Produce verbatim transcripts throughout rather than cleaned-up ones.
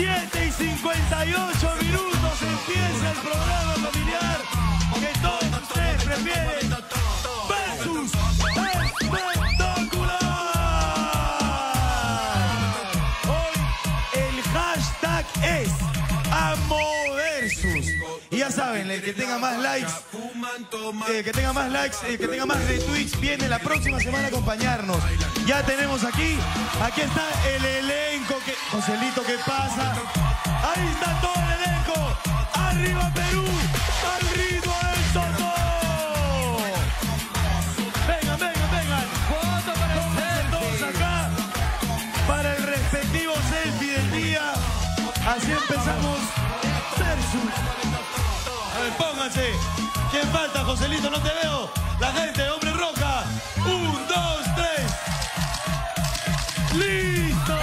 siete y cincuenta y ocho minutos empieza el programa familiar que todos ustedes prefieren. Versus espectacular. Hoy el hashtag es AmoVersus. Y ya saben, el que tenga más likes, el que tenga más likes, el que tenga más retweets viene la próxima semana a acompañarnos. Ya tenemos aquí, aquí está el elenco que... Joselito, ¿qué pasa? Ahí está todo el elenco. ¡Arriba Perú! ¡Al ritmo del Soto! ¡Vengan, vengan, vengan! ¡Voto para el todos acá! Para el respectivo selfie del día. Así empezamos. Versus. A ver, pónganse. ¿Quién falta, Joselito? No te veo. La gente, hombre roja. Un, dos, tres. ¡Listo!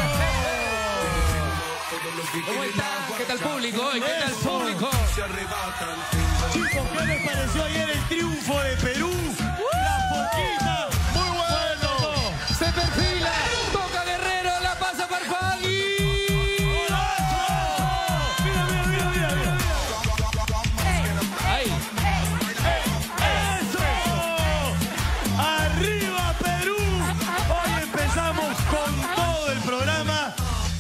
¿Cómo están? ¿Qué tal público hoy? ¿Qué tal público? Chicos, ¿qué les pareció ayer el triunfo de Perú? ¡La poquita! ¡Muy bueno! ¡Se perfila! ¡Toca Guerrero! ¡La pasa para Juan! ¡Golazo! ¡Mira, mira, mira, mira! mira. ¡Ahí! ¡Eso! ¡Arriba Perú! Hoy empezamos con todo el programa.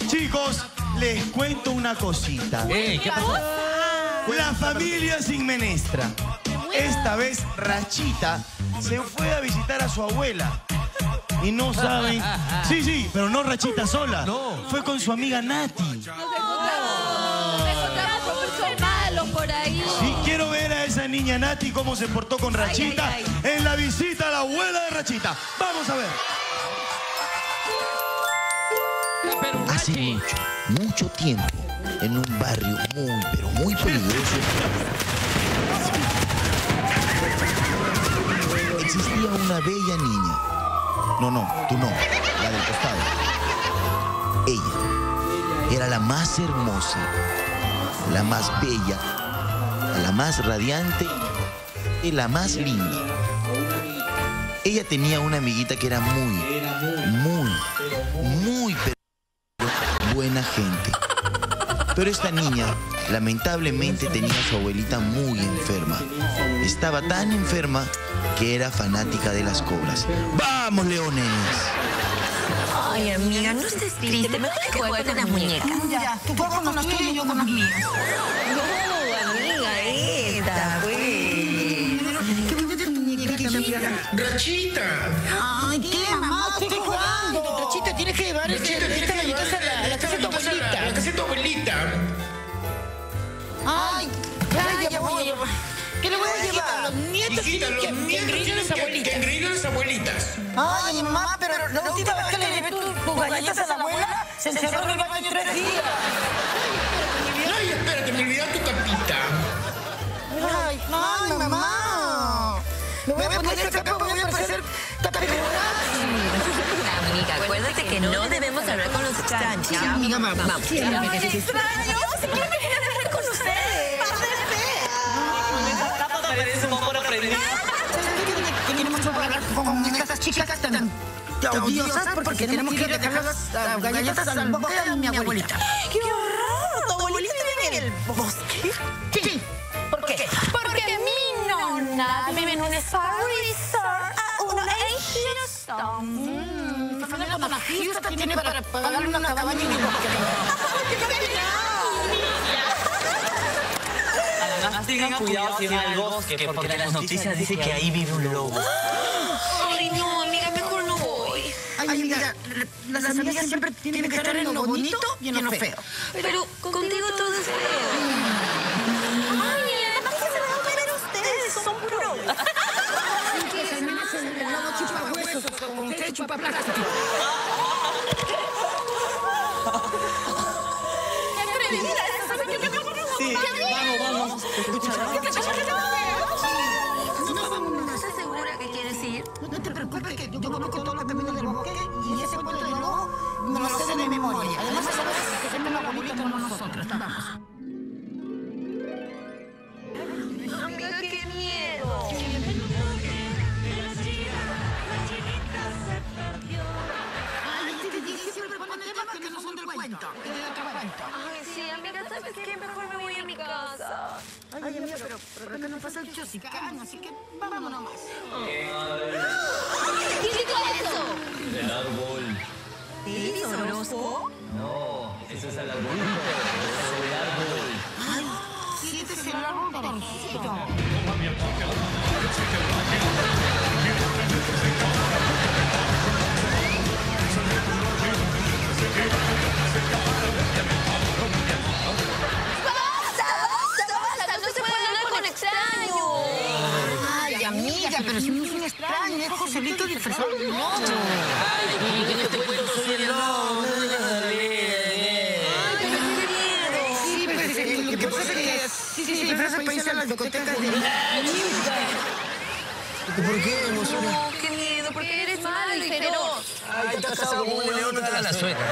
Chicos, les cuento una cosita. Eh, ¿Qué pasó? La familia sin menestra. Esta vez Rachita se fue a visitar a su abuela. Y no saben... Sí, sí, pero no Rachita sola. No. Fue con su amiga Nati. Nos encontramos, nos encontramos con muchos malos por ahí. Sí, quiero ver a esa niña Nati cómo se portó con Rachita ay, ay, ay. en la visita a la abuela de Rachita. Vamos a ver. Hace mucho, mucho tiempo, en un barrio muy, pero muy peligroso, existía una bella niña. No, no, tú no, la del costado. Ella era la más hermosa, la más bella, la más radiante y la más linda. Ella tenía una amiguita que era muy, muy, muy peligrosa. Buena gente. Pero esta niña lamentablemente tenía a su abuelita muy enferma. Estaba tan enferma que era fanática de Las Cobras. ¡Vamos, Leones! Ay, amiga, no estés triste. Mejor que juegue con las muñecas. Ya, tú juegas con los tuyos y yo con los míos. No, amiga, esta, güey. ¿Qué voy a meter tu muñeca? ¡Rachita! ¡Ay, qué, mamá! ¡Estoy jugando! Rachita, tienes que llevar esta muñeca. La casa de tu abuelita. Ay, ay, ya voy a llevar. ¿Qué le voy a llevar? Los nietos tienen que engreír a las abuelitas. Ay, mamá, pero la última vez que le llevé tus galletas a la abuela, se encerró en el baño tres días. Ay, espérate, me olvidé tu capita. Ay, ay, mamá. Me voy a poner esta capa, voy a parecer taperona. Amiga, acuérdate que no debemos hablar con los extraños. Sí, amiga, mamá. Vamos. Sí, amiga, mamá. ¿Extraños? ¿Qué me quieren hablar con ustedes? ¡Párdense! Parece un poco aprendido. Que tenemos que hablar con estas chicas tan odiosas porque tenemos que dejar las galletas al boca de mi abuelita. ¡Qué horror! ¿Tu abuelita vive en el bosque? Sí. ¿Por qué? Porque mi nonna vive en un spa resort a una Asian la fiesta tiene, tiene para pagar una cabaña en el bosque. Además, tengan cuidado si van al bosque, porque, porque las noticias dicen que ahí vive un lobo. Ay, no, amiga, mejor no voy. Ay, amiga, las amigas siempre tienen que estar en lo bonito y en lo feo. Pero contigo todo es feo. Ay, además que se van a ver ustedes, son puros. Con qué chupa plástico. Sí, vamos, vamos. Escucha, ¿no estás segura que quieres ir? No te preocupes, que yo conozco todos los caminos del bosque y ese cuento del lobo me lo sé de memoria. Además, sabes que siempre nos comunicamos nosotros. Vamos. cuento, que te lo cuento. Ay, sí, amiga, ¿sabes qué? Mejor me voy a mi casa. Ay, Ay amiga, pero, pero acá no pasa el chosicano, así que vámonos nomás. ¿Qué? ¿Quién dijo eso? El árbol. ¿Te hizo orozco? No, ese es el arbolito. El árbol. Ay, sí, este es el árbol parejito. Pero si no es un extraño, es Joselito disfrazado de mono. Ay, que no te cuento, soy el lobo, no me la daré. Ay, pero no. Sí, pero sí, lo que pasa es que sí, sí, sí, disfraza país a las discotecas de... ¿Por qué, emociones? No, qué miedo, porque eres malo y feroz. Ay, está casado como un león, no te da la suerte.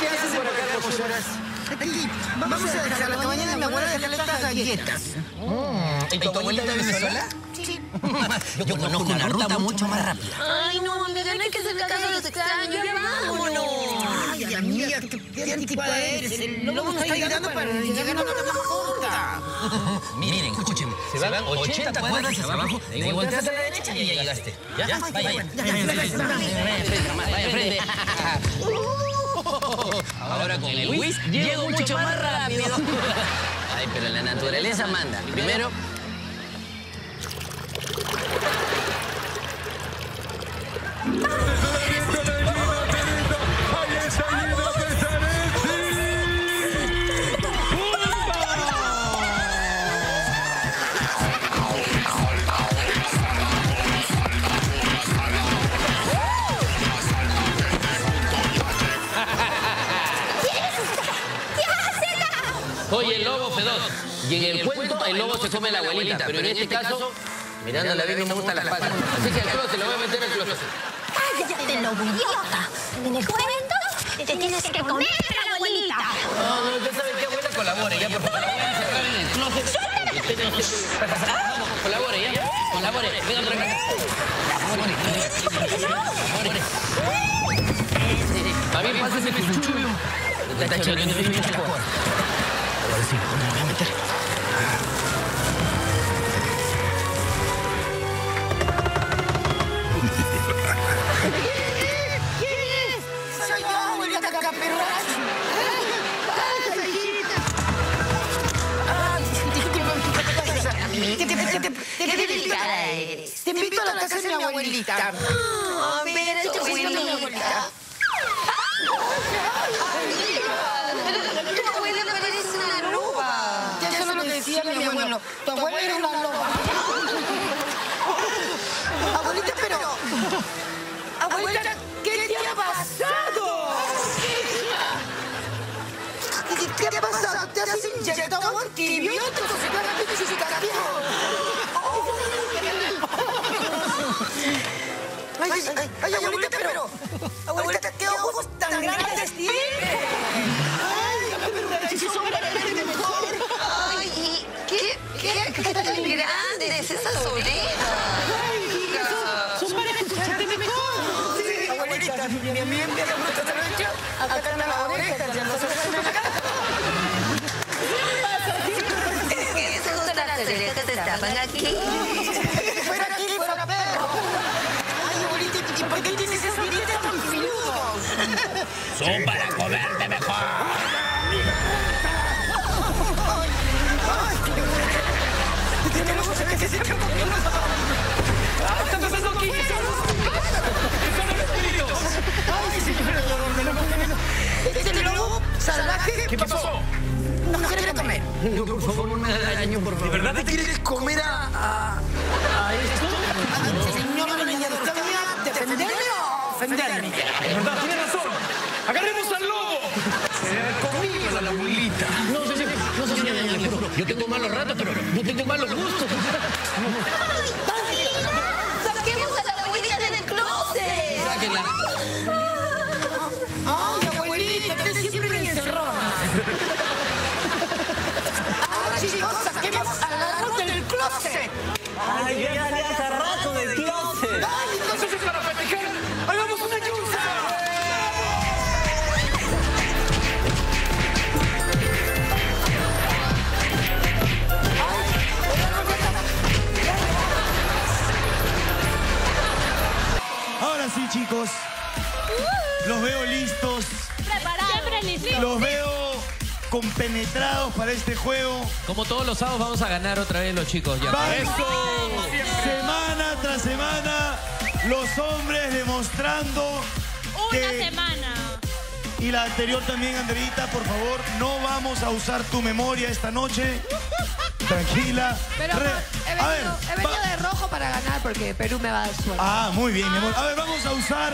¿Qué haces por acá, emociones? Aquí, vamos a la cabaña de mi abuela de dejarle estas galletas. ¿Y tu abuelita de Venezuela? Sí. Yo, Yo conozco una, una ruta, ruta mucho más rápida. Ay, no, amiga, no hay que hacer caso a los extraños. Ya vámonos. Ay, amiga, qué anticuada eres. El lobo nos está ayudando para llegar a una mascota. Miren, escúchenme. Se van ochenta cuadras hacia abajo, le volteas a la derecha y ya llegaste. ¿Ya? Vaya. Vaya, frente. Ahora con el whisk llego mucho más rápido. Ay, pero la naturaleza manda. Primero... Oye, el lobo feroz. Y en el, el cuento, el lobo se come a la abuelita, pero en este caso, mirando la vida no me gusta la pata. Así que al closet, lo voy a meter al closet. ¡Cállate, lobo idiota! En el cuento, te tienes que comer a la abuelita. No, no, ya saben que abuela colabore, ya, por favor. En el closet. Vamos, colabore, ya. Colabore, venga otra vez. Colabore. A mí pasa ese pichuchubio. Está chévere, no me gusta la pata. Ahora sí, mejor me voy a meter. ¿Quién es? Soy yo, abuelita Caperuac. ¡Ay, abuelita! ¡Ay, disculpa! ¡Qué delicada eres! Te invito a la casa de mi abuelita. A ver, esto es de mi abuelita. Bueno, tu abuela era una loba. Abuelita, pero... Abuelita, ¿qué te ha pasado? ¿Qué te ha pasado? ¿Te has inyectado antibióticos? ¿Qué te has inyectado? Ay, abuelita, pero... Abuelita, ¿qué ojos tan grandes tienes? ¡Qué tan grandes esas orejas! ¡Son para escucharte mejor! Sí, abuelita, mi amiga me gusta hacer el show. Acá están las orejas, ya no se ven acá. Es que esas otras orejas te tapan aquí. ¡Fuera aquí, fuera perro! Ay, abuelita, ¿y por qué tienes esas orejas tan filudas? ¡Son para comerte mejor! ¿Qué es esto? ¡Ah, están pasando aquí! ¡Están en los espíritus! ¡Ay, señora! ¡Este lobo salvaje! ¿Qué pasó? No nos quiere comer. No, por favor, no me hagas daño, por favor. ¿De verdad te quieres comer a... a esto? Señora, niña, ¿está bien a defenderme o ofenderme? De verdad, tiene razón. ¡Agarremos al lobo! ¡Comimos a la abuelita! No, no, no, no, señora, le juro. Yo tengo malos ratos, pero no tengo malos gustos. ¡Saquemos a la abuelita del closet! ¡Sáquenla! ¡Ay, abuelita, estás siempre encerrada! ¡Ay, chicos, saquemos a la rata del closet! ¡Ay, ya, ya, esa rata del closet! ¡Ay, entonces es para festejar! ¡Hagamos una yusa! compenetrados para este juego. Como todos los sábados vamos a ganar otra vez los chicos. Ya. Eso. Semana tras semana, los hombres demostrando Una que... semana. Y la anterior también, Anderita, por favor, no vamos a usar tu memoria esta noche. Tranquila. Pero Re... he venido, ver, he venido va... de rojo para ganar porque Perú me va a dar suerte. Ah, muy bien, mi amor. A ver, vamos a usar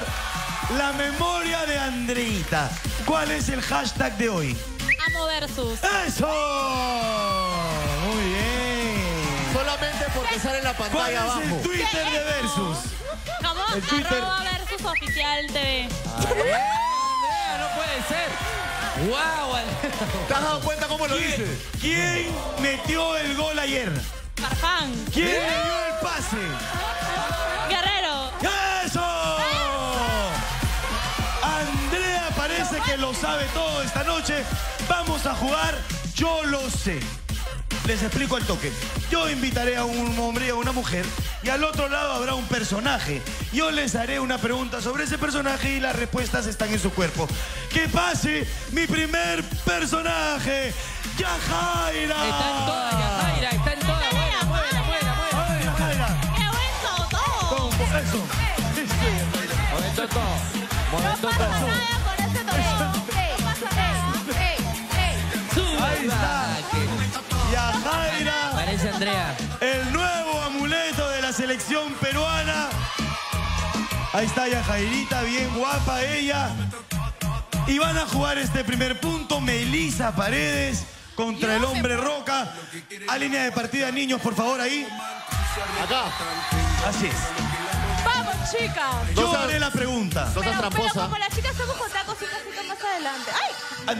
la memoria de Andreita. ¿Cuál es el hashtag de hoy? AmoVersus. ¡Eso! Muy bien. Solamente porque sale en la pantalla abajo. ¿Cuál es el Twitter de Versus? ¿Cómo? El Twitter. Arroba Versus Oficial T V. ¡Ay, Andrea, no puede ser! ¡Wow, Andrea! ¿Te has dado cuenta cómo lo dice? ¿Quién metió el gol ayer? Farfán. ¿Quién le dio el pase? Que lo sabe todo esta noche. Vamos a jugar Yo Lo Sé. Les explico el toque. Yo invitaré a un hombre y a una mujer, y al otro lado habrá un personaje. Yo les haré una pregunta sobre ese personaje y las respuestas están en su cuerpo. ¡Que pase mi primer personaje! ¡Yahaira! Está en toda, Yahaira, está en toda. ¡Buena, buena, buena, buena! ¡Buena, buena! ¡Eso, todo! ¡Eso! ¡Momento, todo! Ahí está. Yahaira. Parece Andrea. El nuevo amuleto de la selección peruana. Ahí está Yahairita, bien guapa ella. Y van a jugar este primer punto Melisa Paredes contra el hombre roca. A línea de partida, niños, por favor, ahí. Acá. Así es. Chicas, yo haré la pregunta. Pero, pero como las chicas somos con tacos y cositas más adelante. ¡Ay! Ah,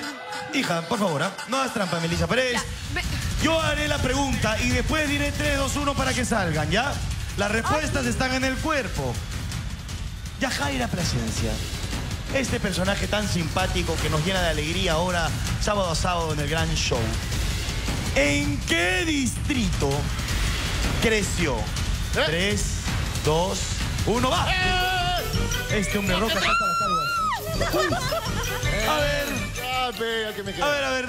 hija, por favor, ¿eh? No hagas trampa, Melisa Paredes. Ya, me... Yo haré la pregunta y después diré tres, dos, uno para que salgan, ¿ya? Las respuestas Ay. están en el cuerpo. Yahaira Plasencia, este personaje tan simpático que nos llena de alegría ahora, sábado a sábado en el gran show. ¿En qué distrito creció? ¿Eh? tres, dos, uno, va. Este hombre roca salta las calvas. A ver. A ver, a ver.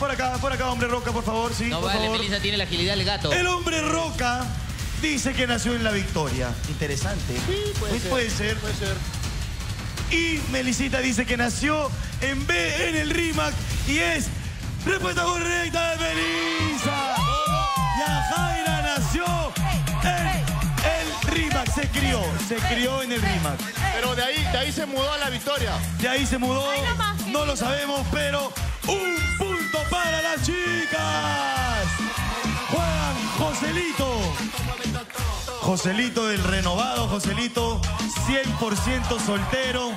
Por acá, por acá, hombre roca, por favor, sí. No vale, Melisa tiene la agilidad del gato. El hombre roca dice que nació en La Victoria. Interesante. Sí, puede ser. Puede ser. Puede ser. Y Melisita dice que nació en B, en el Rímac, y es respuesta correcta de Melisa. Yahaira nació en Rímac, se crió, se crió en el Rímac. Pero de ahí, de ahí se mudó a La Victoria. De ahí se mudó, no lo sabemos, pero un punto para las chicas. Juegan Joselito. Joselito, el renovado Joselito, cien por ciento soltero,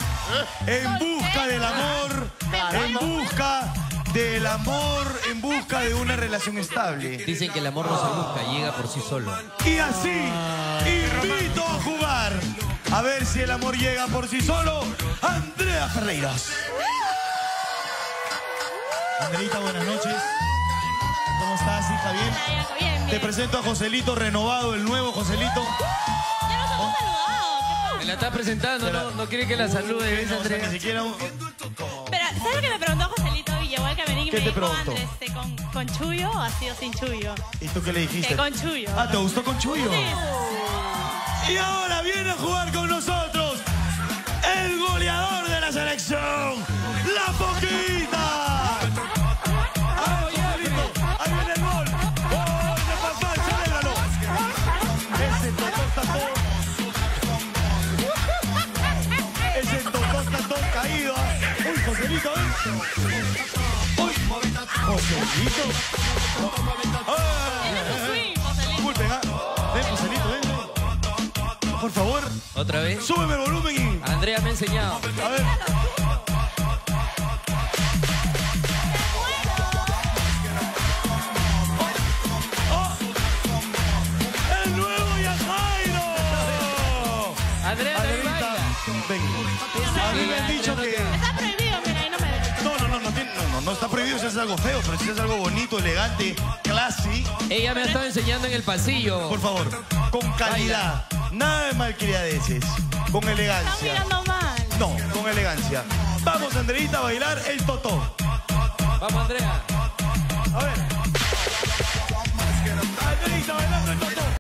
en busca del amor, en busca... del amor, en busca de una relación estable. Dicen que el amor no se busca, llega por sí solo. Y así, invito a jugar. A ver si el amor llega por sí solo. Andrea Ferreiras. Andreita, buenas noches. ¿Cómo estás, hija? ¿Bien? Bien, bien. Te presento a Joselito, renovado, el nuevo Joselito. Ya nos hemos saludado. Me la estás presentando, ¿no? No quiere que la salude, ¿ves, Andrea? Ni siquiera... Pero, ¿sabes lo que me preguntó Joselito? Igual que me, ¿Qué me te dijo Andrés, ¿con, ¿con chullo o así o sin chullo? ¿Y tú qué le dijiste? Que con chullo. Ah, ¿te gustó con chullo? Sí. Y ahora viene a jugar con nosotros el goleador de la selección, La Poquita. ¡Ah, Joselito! ¡Ahí viene el gol! ¡Gol de Papá, celébralo! Ese totó está todo. Ese totó está todo caído. ¡Uy, Joselito, eh! Joselito. Disculpen, ven, Joselito, ven. Por favor. ¿Otra vez? Súbeme el volumen. Y... Andrea me ha enseñado. A ver. Oh. ¡El nuevo Yahaira! Andrea, Andreita, ven. A mí me han dicho que... No está prohibido si es algo feo, pero si es algo bonito, elegante, classy. Ella me ha estado enseñando en el pasillo. Por favor, con calidad, Baila. nada de malcriadeces, con elegancia. ¿Están mirando mal? No, con elegancia. Vamos, Andreita, a bailar el totó. Vamos, Andrea. A ver. Andrea bailando el toto.